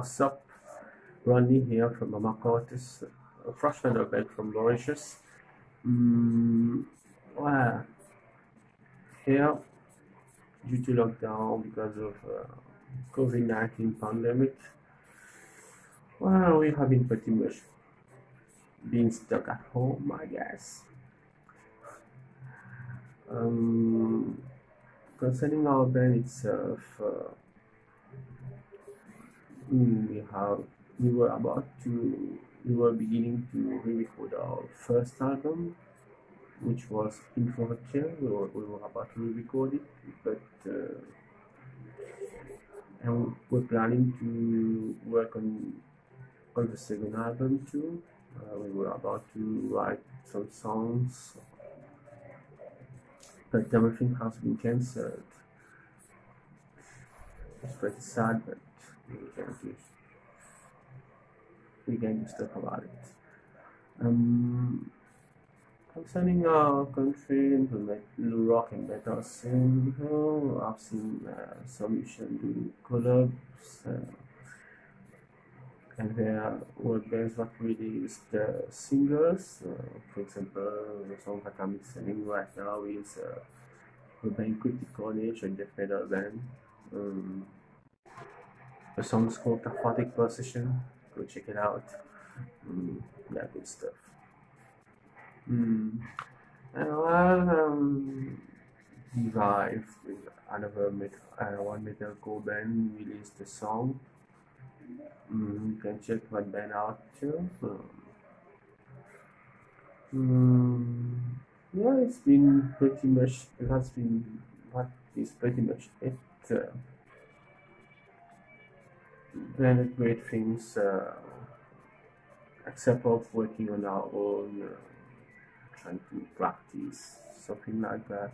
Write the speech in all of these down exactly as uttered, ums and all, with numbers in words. What's up? Ronnie here from Amakartus, a freshman event from Mauritius. Mm, well, here, due to lockdown because of uh, COVID nineteen pandemic, well, we have been pretty much being stuck at home, I guess. Um, concerning our band itself, uh, we have we were about to we were beginning to re-record our first album, which was Aphotic. We were we were about to re-record it, but uh, and we're planning to work on on the second album too. Uh, we were about to write some songs, but everything has been cancelled. It's pretty sad, but we can do we can do stuff about it. Um, concerning our country and the rock and metal scene, oh, I've seen uh, some musicians do collabs, uh, and there were bands that released uh, singles. Uh, for example, the song that I'm listening right now is uh, the band Cornish, a death metal band. Um, The song's called Aphotic Procession. Go check it out. Mm, yeah, good stuff. Mm. And well, um, Divive, another metal, uh, one metalcore band, released the song. Mm, you can check that band out too. Mm. Yeah, it's been pretty much. That's been what is pretty much it. Uh, Planet great things, uh, except of working on our own, uh, trying to practice something like that.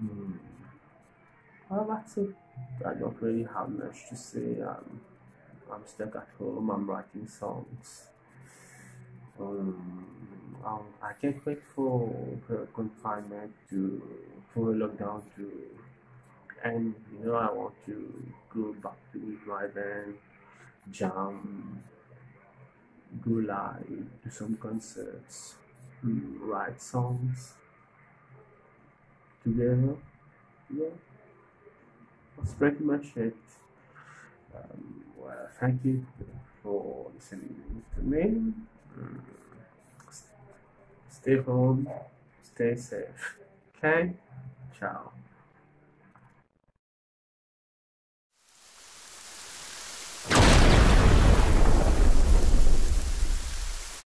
Mm. Well, that's it. I don't really have much to say. Um, I'm stuck at home. I'm writing songs. Um, um, I can't wait for the confinement to for the lockdown to. And you know, I want to go back to my band, jam, go live, do some concerts, write songs together. Yeah, that's pretty much it. Um, well, thank you for listening to me. Um, stay home, stay safe. Okay, ciao.